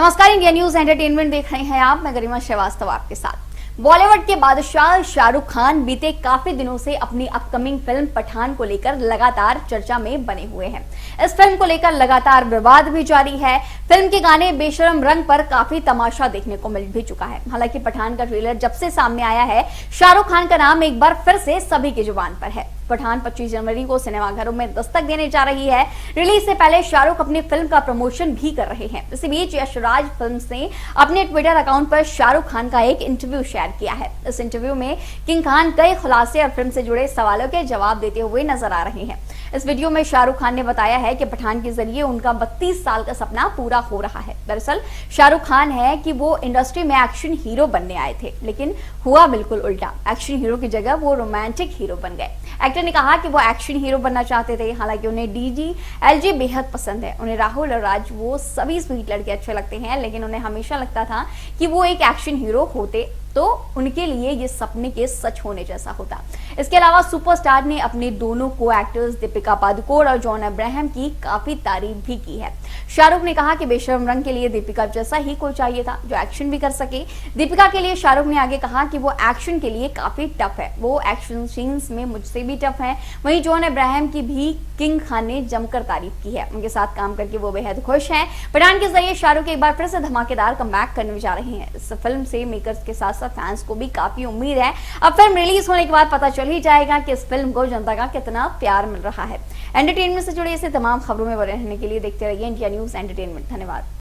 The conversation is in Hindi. नमस्कार, इंडिया न्यूज एंटरटेनमेंट देख रहे हैं आप। मैं गरिमा श्रीवास्तव आपके साथ। बॉलीवुड के बादशाह शाहरुख खान बीते काफी दिनों से अपनी अपकमिंग फिल्म पठान को लेकर लगातार चर्चा में बने हुए हैं। इस फिल्म को लेकर लगातार विवाद भी जारी है। फिल्म के गाने बेशरम रंग पर काफी तमाशा देखने को मिल भी चुका है। हालांकि पठान का ट्रेलर जब से सामने आया है, शाहरुख खान का नाम एक बार फिर से सभी की जुबान पर है। पठान 25 जनवरी को सिनेमाघरों में दस्तक देने जा रही है। रिलीज से पहले शाहरुख अपनी फिल्म का प्रमोशन भी कर रहे हैं। इसी बीच यशराज फिल्म्स ने अपने ट्विटर अकाउंट पर शाहरुख खान का एक इंटरव्यू शेयर किया है। इस इंटरव्यू में किंग खान कई खुलासे और फिल्म से जुड़े सवालों के जवाब देते हुए नजर आ रहे हैं। इस वीडियो में शाहरुख खान ने बताया है कि पठान के जरिए उनका 32 साल का सपना पूरा हो रहा है। दरअसल शाहरुख खान है कि वो इंडस्ट्री में एक्शन हीरो बनने आए थे, लेकिन हुआ बिल्कुल उल्टा। एक्शन हीरो की जगह वो रोमांटिक हीरो बन गए। एक्टर ने कहा कि वो एक्शन हीरो बनना चाहते थे, हालांकि उन्हें DG LG बेहद पसंद है। उन्हें राहुल और राज वो सभी स्वीट लड़के अच्छे लगते हैं, लेकिन उन्हें हमेशा लगता था कि वो एक एक्शन हीरो होते तो उनके लिए ये सपने के सच होने जैसा होता। इसके अलावा सुपरस्टार ने अपने दोनों को एक्टर्स दीपिका पादुकोण और जॉन अब्राहम की काफी तारीफ भी की है। शाहरुख ने कहा कि बेशरम रंग के लिए दीपिका जैसा ही कोई चाहिए था जो एक्शन भी कर सके। दीपिका के लिए शाहरुख ने आगे कहा कि वो एक्शन के लिए काफी टफ है, वो एक्शन सीन्स में मुझसे भी टफ है। वहीं जॉन अब्राहम की भी किंग खान ने जमकर तारीफ की है। उनके साथ काम करके वो बेहद खुश है। पठान के जरिए शाहरुख एक बार फिर से धमाकेदार कमबैक करने जा रहे हैं। इस फिल्म से मेकर्स के साथ फैंस को भी काफी उम्मीद है। अब फिल्म रिलीज होने के बाद पता चल ही जाएगा कि इस फिल्म को जनता का कितना प्यार मिल रहा है। एंटरटेनमेंट से जुड़े ऐसे तमाम खबरों में बने रहने के लिए देखते रहिए इंडिया न्यूज एंटरटेनमेंट। धन्यवाद।